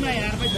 ना यार।